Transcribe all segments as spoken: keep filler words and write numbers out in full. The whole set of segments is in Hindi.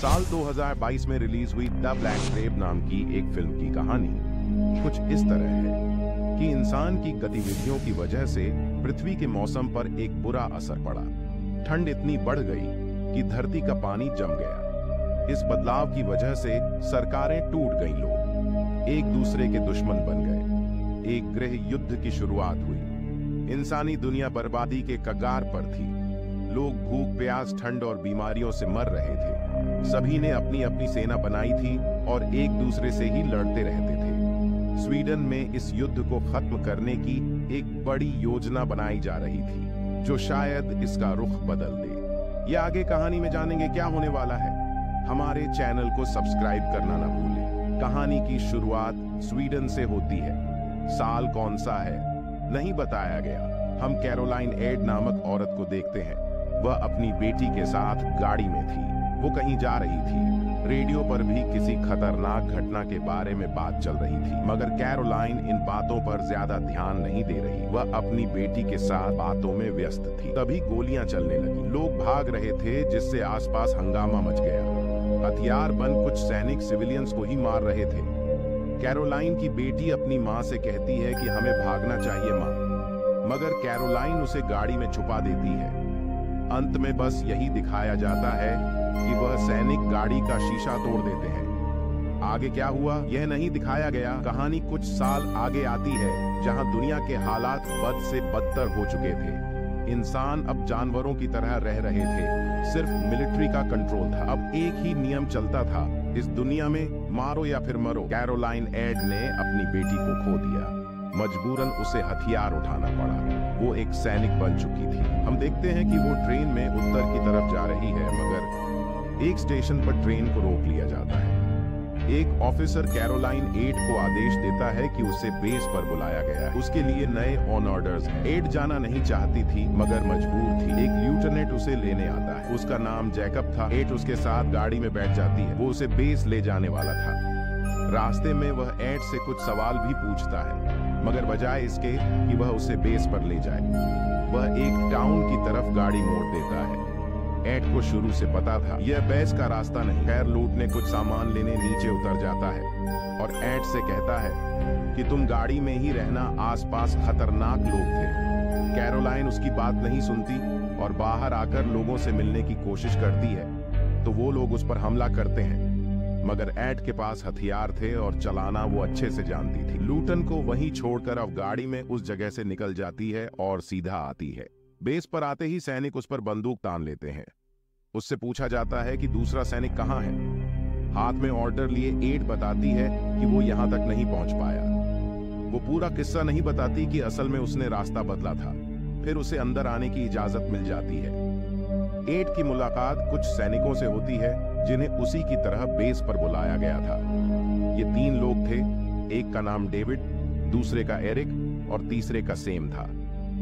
साल दो हज़ार बाईस में रिलीज हुई द ब्लैक क्रेब नाम की एक फिल्म की कहानी कुछ इस तरह है कि इंसान की गतिविधियों की वजह से पृथ्वी के मौसम पर एक बुरा असर पड़ा। ठंड इतनी बढ़ गई कि धरती का पानी जम गया। इस बदलाव की वजह से सरकारें टूट गईं, लोग एक दूसरे के दुश्मन बन गए। एक गृह युद्ध की शुरुआत हुई। इंसानी दुनिया बर्बादी के कगार पर थी। लोग भूख, प्यास, ठंड और बीमारियों से मर रहे थे। सभी ने अपनी अपनी सेना बनाई थी और एक दूसरे से ही लड़ते रहते थे। स्वीडन में इस युद्ध को खत्म करने की एक बड़ी योजना बनाई जा रही थी जो शायद इसका रुख बदल दे। यह आगे कहानी में जानेंगे क्या होने वाला है। हमारे चैनल को सब्सक्राइब करना ना भूलें। कहानी की शुरुआत स्वीडन से होती है। साल कौन सा है नहीं बताया गया। हम कैरोलाइन एड नामक औरत को देखते हैं। वह अपनी बेटी के साथ गाड़ी में थी। वो कहीं जा रही थी। रेडियो पर भी किसी खतरनाक घटना के बारे में बात चल रही थी, मगर कैरोलाइन इन बातों पर ज्यादा ध्यान नहीं दे रही। वह अपनी बेटी के साथ बातों में व्यस्त थी। तभी गोलियां चलने लगी। लोग भाग रहे थे जिससे आसपास हंगामा मच गया। हथियार बंद कुछ सैनिक सिविलियंस को ही मार रहे थे। कैरोलाइन की बेटी अपनी माँ से कहती है कि हमें भागना चाहिए माँ, मगर कैरोलाइन उसे गाड़ी में छुपा देती है। अंत में बस यही दिखाया जाता है कि वह सैनिक गाड़ी का शीशा तोड़ देते हैं। आगे क्या हुआ यह नहीं दिखाया गया। कहानी कुछ साल आगे आती है जहां दुनिया के हालात बद से बदतर हो चुके थे। इंसान अब जानवरों की तरह रह रहे थे। सिर्फ मिलिट्री का कंट्रोल था। अब एक ही नियम चलता था इस दुनिया में, मारो या फिर मरो। कैरोलाइन एड ने अपनी बेटी को खो दिया। मजबूरन उसे हथियार उठाना पड़ा। वो एक सैनिक बन चुकी थी। हम देखते हैं कि वो ट्रेन में उत्तर की तरफ जा रही है, मगर एक स्टेशन पर ट्रेन को रोक लिया जाता है। एक ऑफिसर कैरोलाइन एड को आदेश देता है कि उसे बेस पर बुलाया गया। उसके लिए नए ऑन ऑर्डर्स हैं। एड जाना नहीं चाहती थी मगर मजबूर थी। एक लिeutenant उसे लेने आता है। उसका नाम जैकब था। एड उसके साथ गाड़ी में बैठ जाती है। वो उसे बेस ले जाने वाला था। रास्ते में वह एड से कुछ सवाल भी पूछता है, मगर बजाय इसके कि वह उसे बेस पर ले जाए, वह एक टाउन की तरफ गाड़ी मोड़ देता है। एड को शुरू से पता था यह बेस का रास्ता नहीं। खैर, लूटने कुछ सामान लेने नीचे उतर जाता है और एड से कहता है कि तुम गाड़ी में ही रहना, आसपास खतरनाक लोग थे। कैरोलाइन उसकी बात नहीं सुनती और बाहर आकर लोगों से मिलने की कोशिश करती है, तो वो लोग उस पर हमला करते हैं। मगर एड के पास हथियार थे और चलाना वो अच्छे से जानती थी। लूटन को वहीं छोड़कर अब गाड़ी में उस जगह से निकल जाती है और सीधा आती है। बेस पर आते ही सैनिक उस पर बंदूक तान लेते हैं। उससे पूछा जाता है कि दूसरा सैनिक कहाँ है। हाथ में ऑर्डर लिए एड बताती है कि वो यहाँ तक नहीं पहुंच पाया। वो पूरा किस्सा नहीं बताती कि असल में उसने रास्ता बदला था। फिर उसे अंदर आने की इजाजत मिल जाती है। एड की मुलाकात कुछ सैनिकों से होती है जिन्हें उसी की तरह बेस पर बुलाया गया था। ये तीन लोग थे। एक का नाम डेविड, दूसरे का एरिक और तीसरे का सैम था।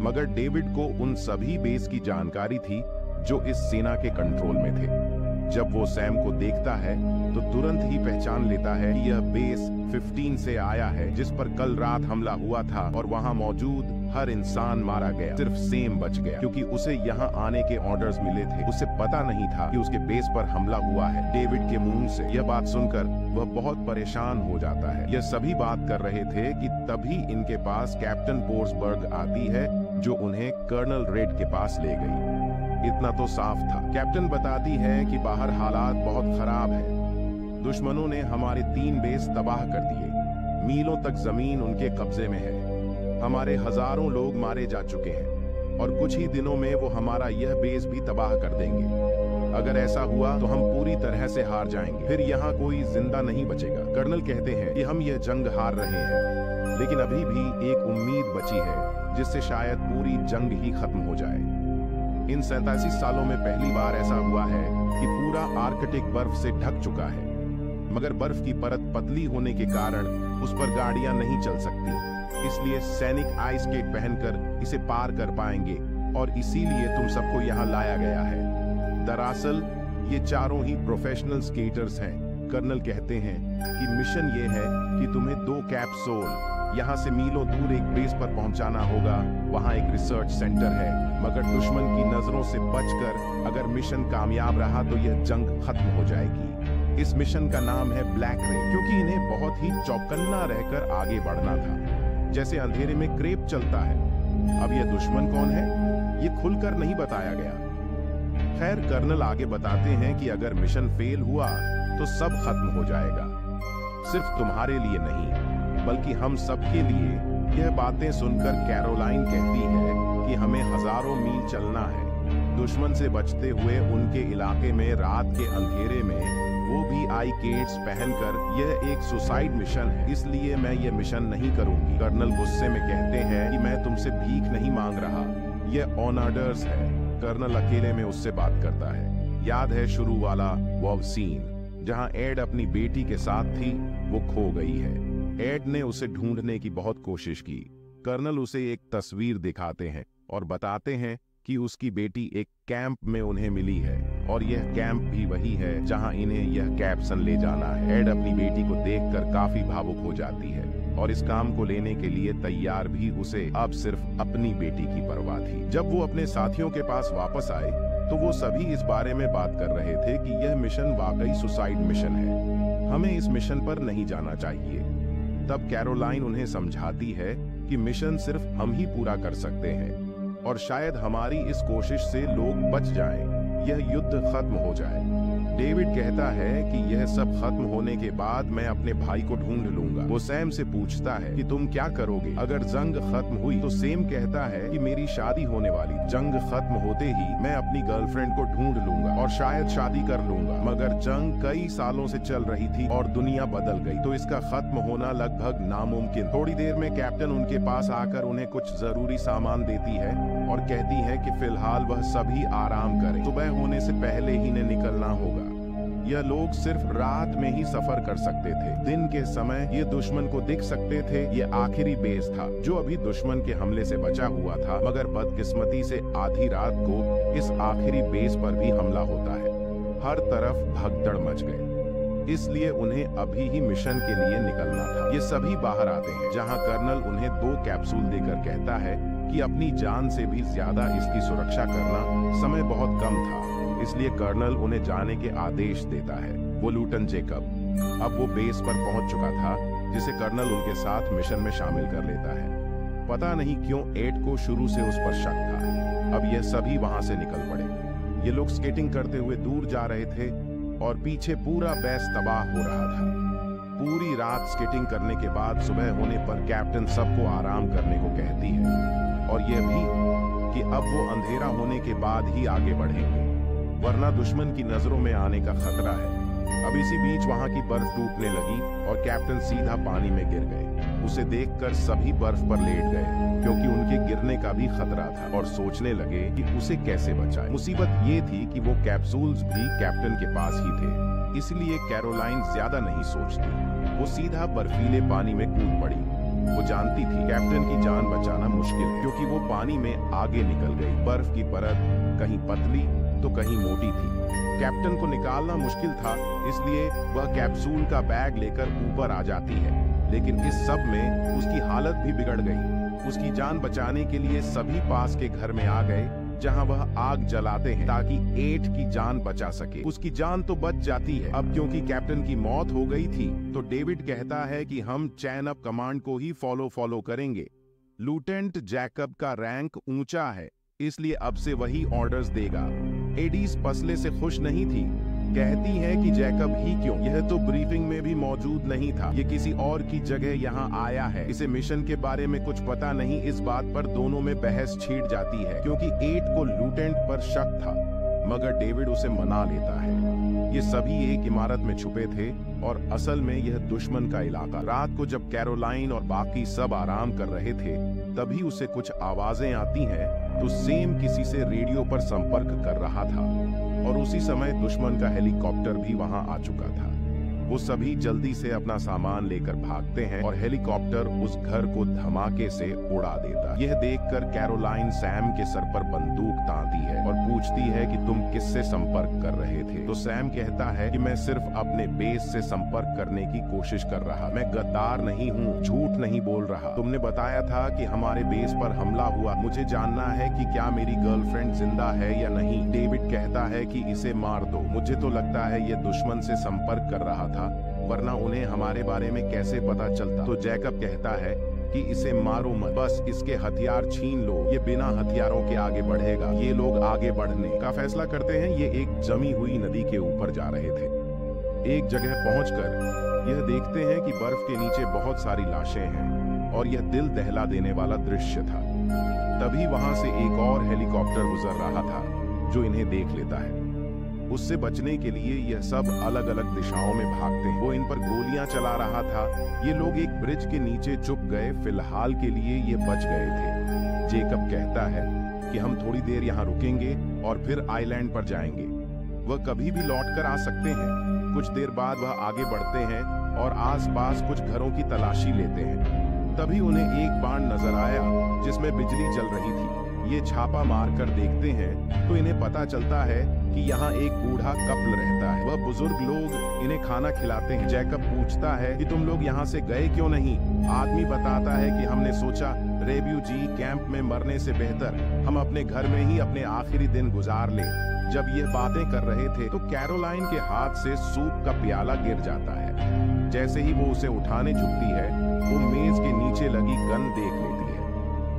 मगर डेविड को उन सभी बेस की जानकारी थी जो इस सेना के कंट्रोल में थे। जब वो सैम को देखता है तो तुरंत ही पहचान लेता है कि यह बेस पंद्रह से आया है जिस पर कल रात हमला हुआ था और वहाँ मौजूद हर इंसान मारा गया। सिर्फ सेम बच गया क्योंकि उसे यहाँ आने के ऑर्डर्स मिले थे। उसे पता नहीं था कि उसके बेस पर हमला हुआ है। डेविड के मुंह से यह बात सुनकर वह बहुत परेशान हो जाता है। यह सभी बात कर रहे थे कि तभी इनके पास कैप्टन पोर्सबर्ग आती है जो उन्हें कर्नल रेड के पास ले गई। इतना तो साफ था। कैप्टन बताती है कि बाहर हालात बहुत खराब है। दुश्मनों ने हमारे तीन बेस तबाह कर दिए। मीलों तक जमीन उनके कब्जे में है। हमारे हजारों लोग मारे जा चुके हैं और कुछ ही दिनों में वो हमारा यह बेस भी तबाह कर देंगे। अगर ऐसा हुआ तो हम पूरी तरह से हार जाएंगे। फिर यहाँ कोई जिंदा नहीं बचेगा। कर्नल कहते हैं कि हम यह जंग हार रहे हैं, लेकिन अभी भी एक उम्मीद बची है जिससे शायद पूरी जंग ही खत्म हो जाए। इन सैतासी सालों में पहली बार ऐसा हुआ है कि पूरा आर्कटिक बर्फ से ढक चुका है, मगर बर्फ की परत पतली होने के कारण उस पर गाड़ियां नहीं चल सकती। इसलिए सैनिक आइस स्केट पहनकर इसे पार कर पाएंगे और इसीलिए तुम सबको यहाँ लाया गया है। दरअसल ये चारों ही प्रोफेशनल स्केटर्स हैं। कर्नल कहते हैं कि मिशन ये है कि तुम्हें दो कैप्सूल यहाँ से मीलों दूर एक बेस पर पहुँचाना होगा। वहाँ एक रिसर्च सेंटर है, मगर दुश्मन की नजरों से बचकर अगर मिशन कामयाब रहा तो यह जंग खत्म हो जाएगी। इस मिशन का नाम है ब्लैक क्रेब, क्योंकि इन्हें बहुत ही चौकन्ना रहकर आगे बढ़ना था। जैसे अंधेरे में क्रेब चलता है। अब यह दुश्मन कौन है ये खुलकर नहीं बताया गया। खैर, कर्नल आगे बताते हैं कि अगर मिशन फेल हुआ तो सब खत्म हो जाएगा, सिर्फ तुम्हारे लिए नहीं बल्कि हम सब के लिए। यह बातें सुनकर कैरोलाइन कहती है कि हमें हजारों मील चलना है। दुश्मन से बचते हुए उनके इलाके में रात के अंधेरे में, वो भी आई किड्स पहनकर। यह एक सुसाइड मिशन है, इसलिए मैं ये मिशन नहीं करूंगी। कर्नल गुस्से में कहते हैं कि मैं तुमसे भीख नहीं मांग रहा, यह ऑन ऑर्डर्स है। कर्नल अकेले में उससे बात करता है। याद है शुरू वाला वो सीन जहां एड अपनी बेटी के साथ थी, वो खो गई है। एड ने उसे ढूंढने की बहुत कोशिश की। कर्नल उसे एक तस्वीर दिखाते हैं और बताते हैं कि उसकी बेटी एक कैंप में उन्हें मिली है, और यह कैंप भी वही है जहां इन्हें यह कैप्सन ले जाना है। एड अपनी बेटी को देखकर काफी भावुक हो जाती है और इस काम को लेने के लिए तैयार भी। उसे अब सिर्फ अपनी बेटी की परवाह थी। जब वो अपने साथियों के पास वापस आए तो वो सभी इस बारे में बात कर रहे थे कि यह मिशन वाकई सुसाइड मिशन है, हमें इस मिशन पर नहीं जाना चाहिए। तब कैरोलाइन उन्हें समझाती है कि मिशन सिर्फ हम ही पूरा कर सकते हैं, और शायद हमारी इस कोशिश से लोग बच जाएं, यह युद्ध खत्म हो जाए। डेविड कहता है कि यह सब खत्म होने के बाद मैं अपने भाई को ढूंढ लूंगा। वो सैम से पूछता है कि तुम क्या करोगे अगर जंग खत्म हुई, तो सैम कहता है कि मेरी शादी होने वाली। जंग खत्म होते ही मैं अपनी गर्लफ्रेंड को ढूंढ लूंगा और शायद शादी कर लूंगा। मगर जंग कई सालों से चल रही थी और दुनिया बदल गई, तो इसका खत्म होना लगभग नामुमकिन। थोड़ी देर में कैप्टन उनके पास आकर उन्हें कुछ जरूरी सामान देती है और कहती है कि फिलहाल वह सभी आराम करें, सुबह होने से पहले ही ने निकलना होगा। यह लोग सिर्फ रात में ही सफर कर सकते थे, दिन के समय ये दुश्मन को दिख सकते थे। ये आखिरी बेस था जो अभी दुश्मन के हमले से बचा हुआ था, मगर बदकिस्मती से आधी रात को इस आखिरी बेस पर भी हमला होता है। हर तरफ भगदड़ मच गई, इसलिए उन्हें अभी ही मिशन के लिए निकलना था। ये सभी बाहर आते हैं, जहाँ कर्नल उन्हें दो कैप्सूल देकर कहता है कि अपनी जान से भी ज्यादा इसकी सुरक्षा करना। समय बहुत कम था, इसलिए कर्नल उन्हें जाने के आदेश देता है। वो लूटन जेकब, अब वो बेस पर पहुंच चुका था, जिसे कर्नल उनके साथ मिशन में शामिल कर लेता है। पता नहीं क्यों एड को शुरू से उस पर शक था। अब यह सभी वहां से निकल पड़े। ये लोग स्केटिंग करते हुए दूर जा रहे थे और पीछे पूरा बेस तबाह हो रहा था। पूरी रात स्केटिंग करने के बाद सुबह होने पर कैप्टन सबको आराम करने को कहती है, और यह भी कि अब वो अंधेरा होने के बाद ही आगे बढ़ेंगे, वरना दुश्मन की नजरों में आने का खतरा है। अब इसी बीच वहां की बर्फ टूटने लगी और कैप्टन सीधा पानी में गिर गए। उसे देखकर सभी बर्फ पर लेट गए, क्योंकि उनके गिरने का भी खतरा था, और सोचने लगे कि उसे कैसे बचाएं। मुसीबत ये थी कि वो कैप्सूल्स भी कैप्टन के पास ही थे, इसलिए कैरोलाइन ज्यादा नहीं सोचती, वो सीधा बर्फीले पानी में कूद पड़ी। वो जानती थी कैप्टन की जान बचाना मुश्किल है, क्योंकि वो पानी में आगे निकल गई। बर्फ की परत कहीं पतली तो कहीं मोटी थी, कैप्टन को निकालना मुश्किल था, इसलिए वह कैप्सूल का बैग लेकर ऊपर आ जाती है। लेकिन इस सब में उसकी हालत भी बिगड़ गई। उसकी जान बचाने के लिए सभी पास के घर में आ गए, जहाँ वह आग जलाते हैं ताकि एट की जान बचा सके। उसकी जान तो बच जाती है। अब क्योंकि कैप्टन की मौत हो गई थी, तो डेविड कहता है कि हम चैन अप कमांड को ही फॉलो फॉलो करेंगे। लूटेंट जैकब का रैंक ऊंचा है, इसलिए अब से वही ऑर्डर्स देगा। एडीज पसले से खुश नहीं थी, कहती है कि जैकब ही क्यों, यह तो ब्रीफिंग में भी मौजूद नहीं था, ये किसी और की जगह यहाँ आया है, इसे मिशन के बारे में कुछ पता नहीं। इस बात पर दोनों में बहस छिड़ जाती है, क्योंकि एट को लूटेंट पर शक था, मगर डेविड उसे मना लेता है। ये सभी एक इमारत में छुपे थे और असल में यह दुश्मन का इलाका। रात को जब कैरोलाइन और बाकी सब आराम कर रहे थे, तभी उसे कुछ आवाजें आती हैं, तो सेम किसी से रेडियो पर संपर्क कर रहा था, और उसी समय दुश्मन का हेलीकॉप्टर भी वहां आ चुका था। वो सभी जल्दी से अपना सामान लेकर भागते हैं और हेलीकॉप्टर उस घर को धमाके से उड़ा देता है। यह देखकर कैरोलाइन सैम के सर पर बंदूक तानती है और पूछती है कि तुम किससे संपर्क कर रहे थे, तो सैम कहता है कि मैं सिर्फ अपने बेस से संपर्क करने की कोशिश कर रहा, मैं गद्दार नहीं हूँ, झूठ नहीं बोल रहा। तुमने बताया था कि हमारे बेस पर हमला हुआ, मुझे जानना है कि क्या मेरी गर्लफ्रेंड जिंदा है या नहीं। डेविड कहता है कि इसे मार दो, मुझे तो लगता है ये दुश्मन से संपर्क कर रहा था, वरना उन्हें हमारे बारे में कैसे पता चलता। तो जैकब कहता है कि इसे मारो मत, बस इसके हथियार छीन लो, ये बिना हथियारों के आगे बढ़ेगा। ये लोग आगे बढ़ने का फैसला करते हैं। ये एक जमी हुई नदी के ऊपर जा रहे थे। एक जगह पहुंचकर यह देखते हैं कि बर्फ के नीचे बहुत सारी लाशें हैं और यह दिल दहला देने वाला दृश्य था। तभी वहां से एक और हेलीकॉप्टर गुजर रहा था जो इन्हें देख लेता है। उससे बचने के लिए यह सब अलग अलग दिशाओं में भागते हैं। वो इन पर गोलियां चला रहा था। ये लोग एक ब्रिज के नीचे छुप गए, फिलहाल के लिए ये बच गए थे। जेकब कहता है कि हम थोड़ी देर यहाँ रुकेंगे और फिर आइलैंड पर जाएंगे, वह कभी भी लौट कर आ सकते हैं। कुछ देर बाद वह आगे बढ़ते हैं और आसपास कुछ घरों की तलाशी लेते हैं। तभी उन्हें एक बाण नजर आया जिसमें बिजली चल रही थी। ये छापा मारकर देखते हैं तो इन्हें पता चलता है कि यहाँ एक बूढ़ा कपल रहता है। वह बुजुर्ग लोग इन्हें खाना खिलाते हैं। जैकब पूछता है कि तुम लोग यहाँ से गए क्यों नहीं। आदमी बताता है कि हमने सोचा रेफ्यूजी कैंप में मरने से बेहतर हम अपने घर में ही अपने आखिरी दिन गुजार ले। जब ये बातें कर रहे थे तो कैरोलाइन के हाथ से सूप का प्याला गिर जाता है। जैसे ही वो उसे उठाने झुकती है, वो मेज के नीचे लगी गन देख लेती है।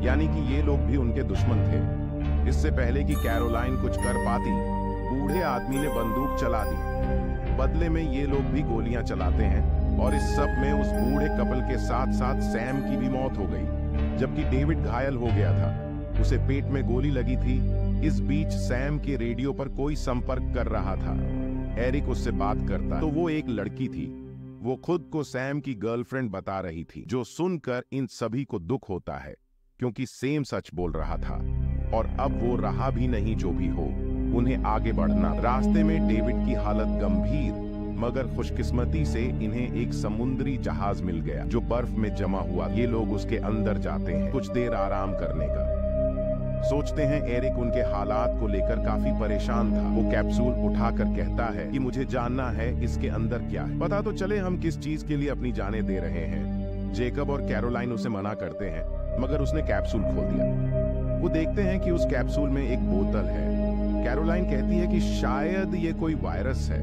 यानी कि ये लोग भी उनके दुश्मन थे। इससे पहले कि कैरोलाइन कुछ कर पाती, बूढ़े आदमी ने बंदूक चला दी। बदले में ये लोग भी गोलियां चलाते हैं और इस सब में उस बूढ़े कपल के साथ साथ सैम की भी मौत हो गई, जबकि डेविड घायल हो गया था, उसे पेट में गोली लगी थी। इस बीच सैम के रेडियो पर कोई संपर्क कर रहा था। एरिक उससे बात करता तो वो एक लड़की थी, वो खुद को सैम की गर्लफ्रेंड बता रही थी, जो सुनकर इन सभी को दुख होता है क्योंकि सैम सच बोल रहा था और अब वो रहा भी नहीं। जो भी हो, उन्हें आगे बढ़ना। रास्ते में डेविड की हालत गंभीर, मगर खुशकिस्मती से इन्हें एक समुद्री जहाज मिल गया जो बर्फ में जमा हुआ। ये लोग उसके अंदर जाते हैं कुछ देर आराम करने का सोचते हैं। एरिक उनके हालात को लेकर काफी परेशान था। वो कैप्सूल उठाकर कहता है कि मुझे जानना है इसके अंदर क्या है, पता तो चले हम किस चीज के लिए अपनी जानें दे रहे हैं। जेकब और कैरोलाइन उसे मना करते हैं, मगर उसने कैप्सूल खोल दिया। वो देखते हैं कि उस कैप्सूल में एक बोतल है। कैरोलाइन कहती है कि शायद ये कोई वायरस है,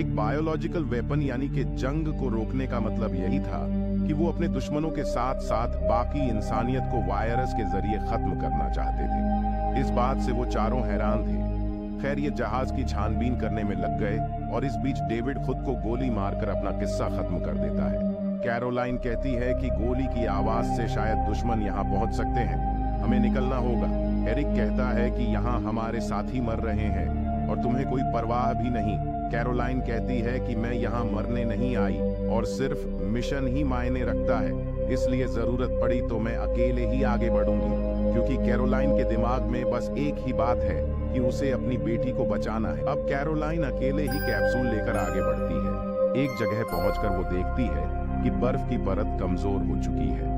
एक बायोलॉजिकल वेपन। यानी कि जंग को रोकने का मतलब यही था कि वो अपने दुश्मनों के साथ साथ बाकी इंसानियत को वायरस के जरिए खत्म करना चाहते थे। इस बात से वो चारों हैरान थे। खैर, ये जहाज की छानबीन करने में लग गए और इस बीच डेविड खुद को गोली मारकर अपना किस्सा खत्म कर देता है। कैरोलाइन कहती है कि गोली की आवाज से शायद दुश्मन यहाँ पहुंच सकते हैं, हमें निकलना होगा। एरिक कहता है कि यहाँ हमारे साथी मर रहे हैं और तुम्हें कोई परवाह भी नहीं। कैरोलाइन कहती है कि मैं यहाँ मरने नहीं आई और सिर्फ मिशन ही मायने रखता है, इसलिए जरूरत पड़ी तो मैं अकेले ही आगे बढ़ूंगी। क्योंकि कैरोलाइन के दिमाग में बस एक ही बात है कि उसे अपनी बेटी को बचाना है। अब कैरोलाइन अकेले ही कैप्सूल लेकर आगे बढ़ती है। एक जगह पहुंचकर वो देखती है कि बर्फ की परत कमजोर हो चुकी है।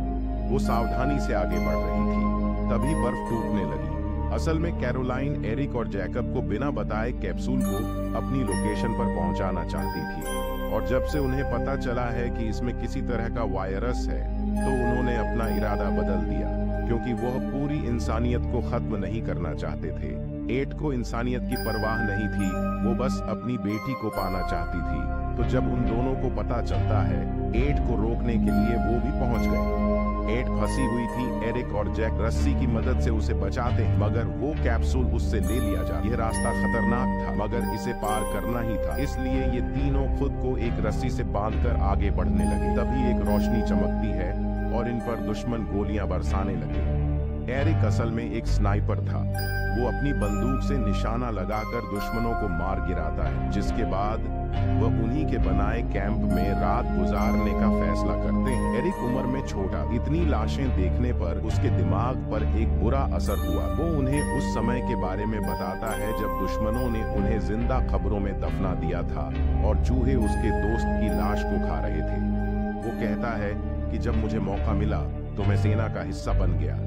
वो सावधानी से आगे बढ़ रही थी, तभी बर्फ टूटने लगी। असल में कैरोलाइन एरिक और जैकब को बिना बताए कैप्सूल को अपनी लोकेशन पर पहुंचाना चाहती थी, और जब से उन्हें पता चला है कि इसमें किसी तरह का वायरस है तो उन्होंने अपना इरादा बदल दिया, क्योंकि वह पूरी इंसानियत को खत्म नहीं करना चाहते थे। एट को इंसानियत की परवाह नहीं थी, वो बस अपनी बेटी को पाना चाहती थी। तो जब उन दोनों को पता चलता है, एट को रोकने के लिए वो भी पहुँच गए। एट फंसी हुई थी। एरिक और जैक रस्सी की मदद से उसे बचाते हैं, मगर वो कैप्सूल उससे ले लिया जाता। यह रास्ता खतरनाक था, मगर इसे पार करना ही था, इसलिए ये तीनों खुद को एक रस्सी से बांधकर आगे बढ़ने लगे। तभी एक रोशनी चमकती है और इन पर दुश्मन गोलियां बरसाने लगे। एरिक असल में एक स्नाइपर था। वो अपनी बंदूक से निशाना लगाकर दुश्मनों को मार गिराता है, जिसके बाद वह उन्हीं के बनाए कैंप में रात गुजारने का फैसला करते हैं। एरिक उम्र में छोटा, इतनी लाशें देखने पर उसके दिमाग पर एक बुरा असर हुआ। वो उन्हें उस समय के बारे में बताता है जब दुश्मनों ने उन्हें जिंदा खबरों में दफना दिया था और चूहे उसके दोस्त की लाश को खा रहे थे। वो कहता है कि जब मुझे मौका मिला तो मैं सेना का हिस्सा बन गया।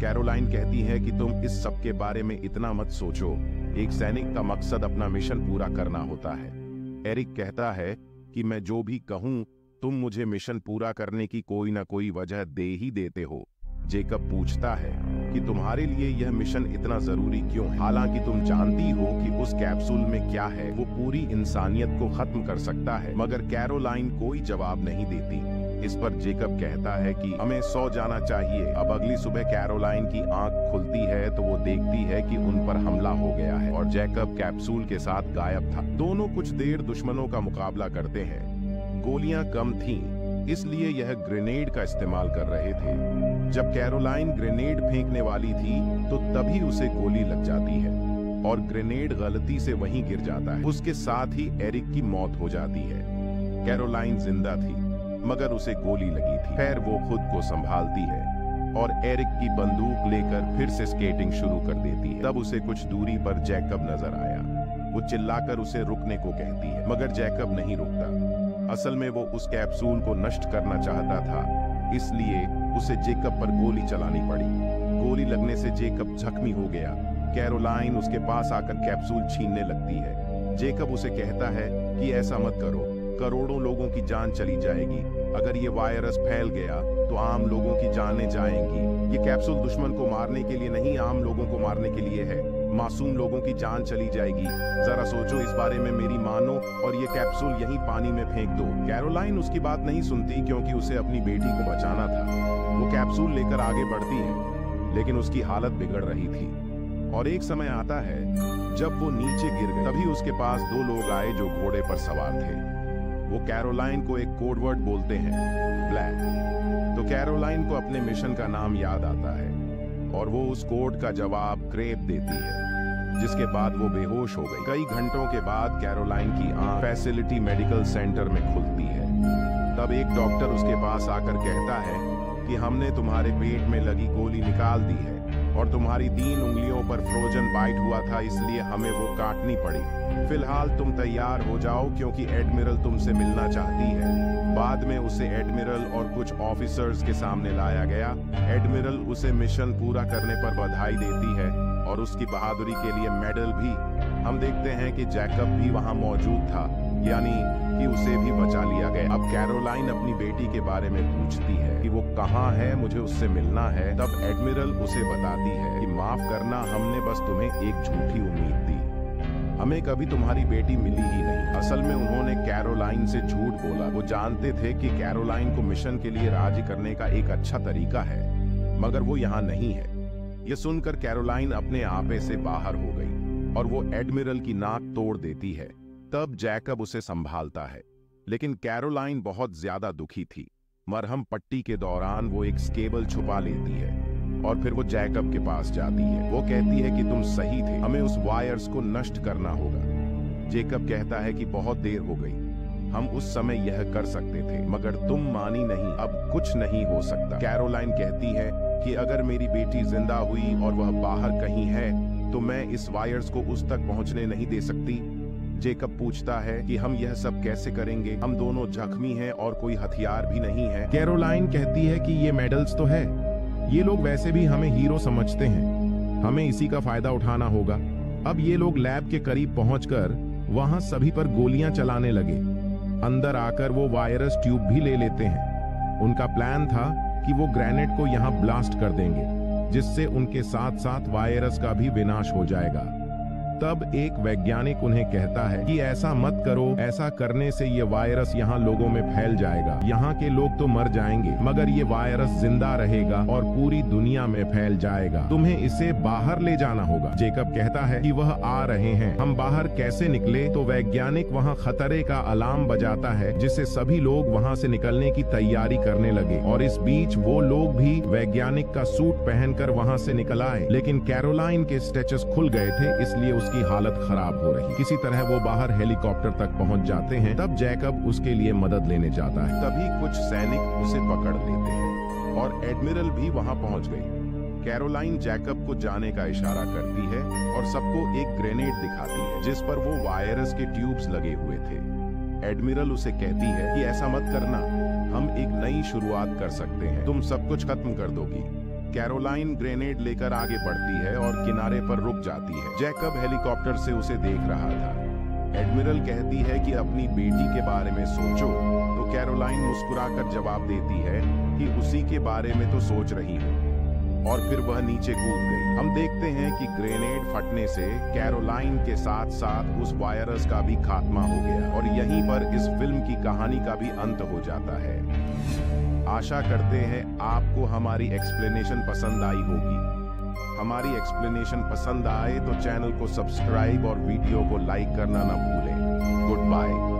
कैरोलाइन कहती है कि तुम इस सब के बारे में इतना मत सोचो, एक सैनिक का मकसद अपना मिशन पूरा करना होता है। एरिक कहता है कि मैं जो भी कहूं तुम मुझे मिशन पूरा करने की कोई ना कोई वजह दे ही देते हो। जेकब पूछता है कि तुम्हारे लिए यह मिशन इतना जरूरी क्यों है? हालांकि तुम जानती हो कि उस कैप्सूल में क्या है, वो पूरी इंसानियत को खत्म कर सकता है, मगर कैरोलाइन कोई जवाब नहीं देती। इस पर जेकब कहता है कि हमें सो जाना चाहिए। अब अगली सुबह कैरोलाइन की आंख खुलती है तो वो देखती है कि उन पर हमला हो गया है और जेकब कैप्सूल के साथ गायब था। दोनों कुछ देर दुश्मनों का मुकाबला करते हैं। गोलियां कम थी इसलिए यह ग्रेनेड का इस्तेमाल कर रहे थे। जब कैरोलाइन ग्रेनेड फेंकने वाली थी तो तभी उसे गोली लग जाती है और ग्रेनेड गलती से वहीं गिर जाता है। उसके साथ ही एरिक की मौत हो जाती है। कैरोलाइन जिंदा थी मगर उसे गोली लगी थी। खैर वो खुद को संभालती है और एरिक की बंदूक लेकर फिर से स्केटिंग शुरू कर देती है। तब उसे कुछ दूरी पर जैकब नजर आया। वो चिल्लाकर उसे रुकने को कहती है मगर जैकब नहीं रुकता। असल में वो उस कैप्सूल को नष्ट करना चाहता था, इसलिए उसे जेकब पर गोली चलानी पड़ी। गोली लगने से जेकब जख्मी हो गया। कैरोलाइन उसके पास आकर कैप्सूल छीनने लगती है। जेकब उसे कहता है कि ऐसा मत करो, करोड़ों लोगों की जान चली जाएगी। अगर ये वायरस फैल गया तो आम लोगों की जानें जाएंगी। ये कैप्सूल दुश्मन को मारने के लिए नहीं, आम लोगों को मारने के लिए है। मासूम लोगों की जान चली जाएगी। जरा सोचो इस बारे में मेरी मानो और ये कैप्सूल यहीं पानी में फेंक दो। कैरोलाइन उसकी बात नहीं सुनती क्योंकि उसे अपनी बेटी को बचाना था। वो कैप्सूल लेकर आगे बढ़ती है लेकिन उसकी हालत बिगड़ रही थी और एक समय आता है जब वो नीचे गिर गई। तभी उसके पास दो लोग आए जो घोड़े पर सवार थे। वो कैरोलाइन को एक कोडवर्ड बोलते हैं, ब्लैक। तो कैरोलाइन को अपने मिशन का नाम याद आता है और वो उस कोड का जवाब क्रेप देती है, जिसके बाद वो बेहोश हो गई। कई घंटों के बाद कैरोलाइन की आंख फैसिलिटी मेडिकल सेंटर में खुलती है। तब एक डॉक्टर उसके पास आकर कहता है कि हमने तुम्हारे पेट में लगी गोली निकाल दी है और तुम्हारी तीन उंगलियों पर फ्रोजन बाइट हुआ था, इसलिए हमें वो काटनी पड़ी। फिलहाल तुम तैयार हो जाओ क्योंकि एडमिरल तुमसे मिलना चाहती है। बाद में उसे एडमिरल और कुछ ऑफिसर्स के सामने लाया गया। एडमिरल उसे मिशन पूरा करने पर बधाई देती है और उसकी बहादुरी के लिए मेडल भी। हम देखते हैं कि जैकब भी वहाँ मौजूद था, यानी कि उसे भी बचा लिया गया। अब कैरोलाइन अपनी बेटी के बारे में पूछती है कि वो कहाँ है, मुझे उससे मिलना है। तब एडमिरल उसे बताती है कि माफ करना, हमने बस तुम्हें एक झूठी उम्मीद दी। हमें कभी तुम्हारी बेटी मिली ही नहीं। असल में उन्होंने कैरोलाइन से झूठ बोला। वो जानते थे कि कैरोलाइन को मिशन के लिए राजी करने का एक अच्छा तरीका है, मगर वो यहाँ नहीं है। यह सुनकर कैरोलाइन अपने आपे से बाहर हो गई और वो एडमिरल की नाक तोड़ देती है। तब जैकब उसे संभालता है, लेकिन कैरोलाइन बहुत ज्यादा दुखी थी। मरहम पट्टी के दौरान वो एक स्केबल छुपा लेती है और फिर वो जैकब के पास जाती है। वो कहती है कि तुम सही थे, हमें उस वायर्स को नष्ट करना होगा। जैकब कहता है कि बहुत देर हो गई, हम उस समय यह कर सकते थे मगर तुम मानी नहीं। अब कुछ नहीं हो सकता। कैरोलाइन कहती है कि अगर मेरी बेटी जिंदा हुई और वह बाहर कहीं है तो मैं इस वायर्स को उस तक पहुंचने नहीं दे सकती। जेकब पूछता है कि हम यह सब कैसे करेंगे, हम दोनों जख्मी हैं और कोई हथियार भी नहीं है। कैरोलाइन कहती है कि ये मेडल्स तो है, ये लोग वैसे भी हमें हीरो समझते हैं, हमें इसी का फायदा उठाना होगा। अब ये लोग लैब के करीब पहुंचकर वहां सभी पर गोलियां चलाने लगे। अंदर आकर वो वायरस ट्यूब भी ले लेते हैं। उनका प्लान था कि वो ग्रेनेड को यहाँ ब्लास्ट कर देंगे, जिससे उनके साथ साथ वायरस का भी विनाश हो जाएगा। तब एक वैज्ञानिक उन्हें कहता है कि ऐसा मत करो, ऐसा करने से ये वायरस यहाँ लोगों में फैल जाएगा, यहाँ के लोग तो मर जाएंगे मगर ये वायरस जिंदा रहेगा और पूरी दुनिया में फैल जाएगा, तुम्हें इसे बाहर ले जाना होगा। जेकब कहता है कि वह आ रहे हैं, हम बाहर कैसे निकले? तो वैज्ञानिक वहाँ खतरे का अलार्म बजाता है जिससे सभी लोग वहाँ से निकलने की तैयारी करने लगे और इस बीच वो लोग भी वैज्ञानिक का सूट पहनकर वहाँ से निकल आए, लेकिन कैरोलाइन के स्ट्रेचर्स खुल गए थे इसलिए उसकी हालत खराब हो रही। किसी तरह वो बाहर हेलीकॉप्टर तक पहुँच जाते हैं, तब जैकब उसके लिए मदद लेने जाता है, तभी कुछ सैनिक उसे पकड़ लेते हैं और एडमिरल भी वहाँ पहुँच गई। कैरोलाइन जैकब को जाने का इशारा करती है और सबको एक ग्रेनेड दिखाती है जिस पर वो वायरस के ट्यूब्स लगे हुए थे। एडमिरल उसे कहती है कि ऐसा मत करना, हम एक नई शुरुआत कर सकते हैं, तुम सब कुछ खत्म कर दोगी। कैरोलाइन ग्रेनेड लेकर आगे बढ़ती है और किनारे पर रुक जाती है। जैकब हेलीकॉप्टर से उसे देख रहा था। एडमिरल कहती है कि अपनी बेटी के बारे में सोचो, तो कैरोलाइन मुस्कुराकर जवाब देती है कि उसी के बारे में तो सोच रही हूँ, और फिर वह नीचे कूद गई। हम देखते हैं कि ग्रेनेड फटने से कैरोलाइन के साथ साथ उस वायरस का भी खात्मा हो गया और यहीं पर इस फिल्म की कहानी का भी अंत हो जाता है। आशा करते हैं आपको हमारी एक्सप्लेनेशन पसंद आई होगी। हमारी एक्सप्लेनेशन पसंद आए तो चैनल को सब्सक्राइब और वीडियो को लाइक करना ना भूलें। Good bye.